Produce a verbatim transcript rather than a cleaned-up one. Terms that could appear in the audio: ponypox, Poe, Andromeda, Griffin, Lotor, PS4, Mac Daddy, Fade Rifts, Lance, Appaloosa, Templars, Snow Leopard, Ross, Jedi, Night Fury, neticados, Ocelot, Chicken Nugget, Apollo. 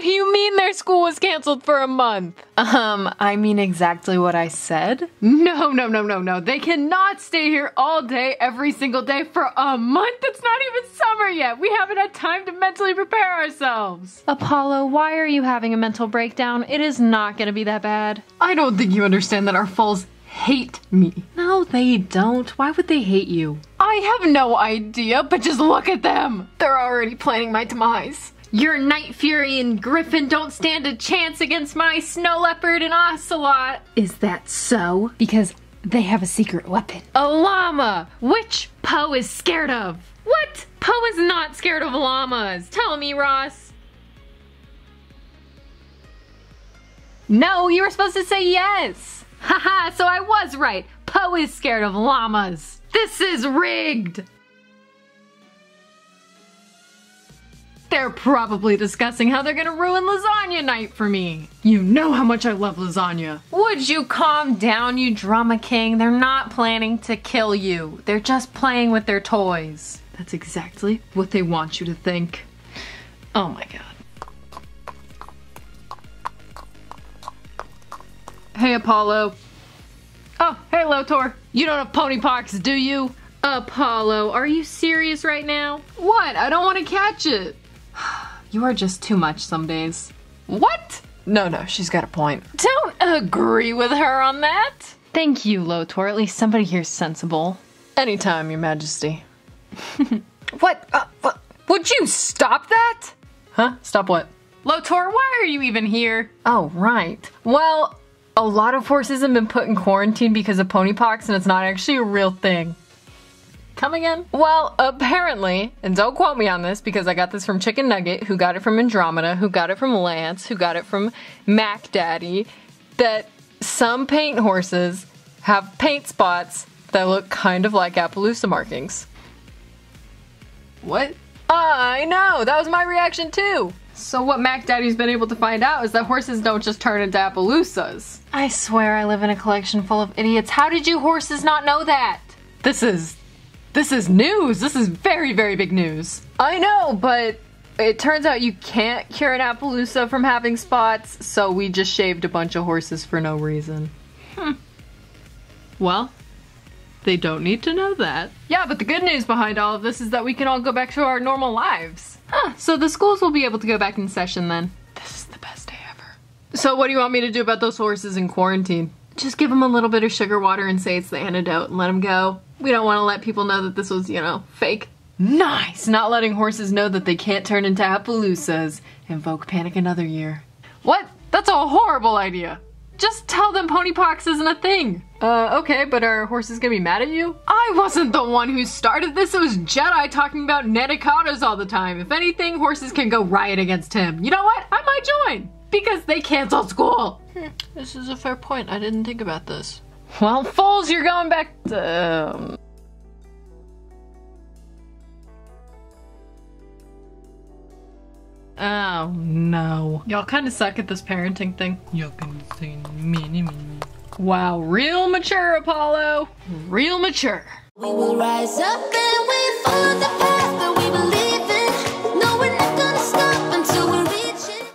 What do you mean their school was canceled for a month? Um, I mean exactly what I said. No, no, no, no, no. They cannot stay here all day, every single day for a month. It's not even summer yet. We haven't had time to mentally prepare ourselves. Apollo, why are you having a mental breakdown? It is not gonna be that bad. I don't think you understand that our falls hate me. No, they don't. Why would they hate you? I have no idea, but just look at them. They're already planning my demise. Your Night Fury and Griffin don't stand a chance against my Snow Leopard and Ocelot. Is that so? Because they have a secret weapon. A llama, which Poe is scared of. What? Poe is not scared of llamas. Tell me, Ross. No, you were supposed to say yes! Haha, so I was right! Poe is scared of llamas! This is rigged! They're probably discussing how they're gonna ruin lasagna night for me! You know how much I love lasagna! Would you calm down, you drama king? They're not planning to kill you. They're just playing with their toys. That's exactly what they want you to think. Oh my god. Hey, Apollo. Oh, hey, Lotor. You don't have ponypox, do you? Apollo, are you serious right now? What? I don't want to catch it. You are just too much some days. What? No, no, she's got a point. Don't agree with her on that. Thank you, Lotor. At least somebody here's sensible. Anytime, Your Majesty. What? Uh, what? Would you stop that? Huh? Stop what? Lotor, why are you even here? Oh, right. Well, a lot of horses have been put in quarantine because of ponypox, and it's not actually a real thing. Come again? Well, apparently, and don't quote me on this because I got this from Chicken Nugget, who got it from Andromeda, who got it from Lance, who got it from Mac Daddy, that some paint horses have paint spots that look kind of like Appaloosa markings. What? I know! That was my reaction too! So what Mac Daddy's been able to find out is that horses don't just turn into Appaloosas. I swear I live in a collection full of idiots. How did you horses not know that? This is... this is news! This is very, very big news. I know, but it turns out you can't cure an Appaloosa from having spots, so we just shaved a bunch of horses for no reason. Hmm. Well, they don't need to know that. Yeah, but the good news behind all of this is that we can all go back to our normal lives. Huh, so the schools will be able to go back in session then. This is the best day ever. So what do you want me to do about those horses in quarantine? Just give them a little bit of sugar water and say it's the antidote and let them go. We don't want to let people know that this was, you know, fake. Nice! Not letting horses know that they can't turn into Appaloosas. Invoke panic another year. What? That's a horrible idea! Just tell them ponypox isn't a thing. Uh, okay, but are horses gonna be mad at you? I wasn't the one who started this. It was Jedi talking about neticados all the time. If anything, horses can go riot against him. You know what? I might join because they canceled school. Hmm, this is a fair point. I didn't think about this. Well, fools, you're going back to... Um... Oh no. Y'all kind of suck at this parenting thing. Y'all can say mini mini. Wow, real mature, Apollo. Real mature. We will rise up and we follow the path.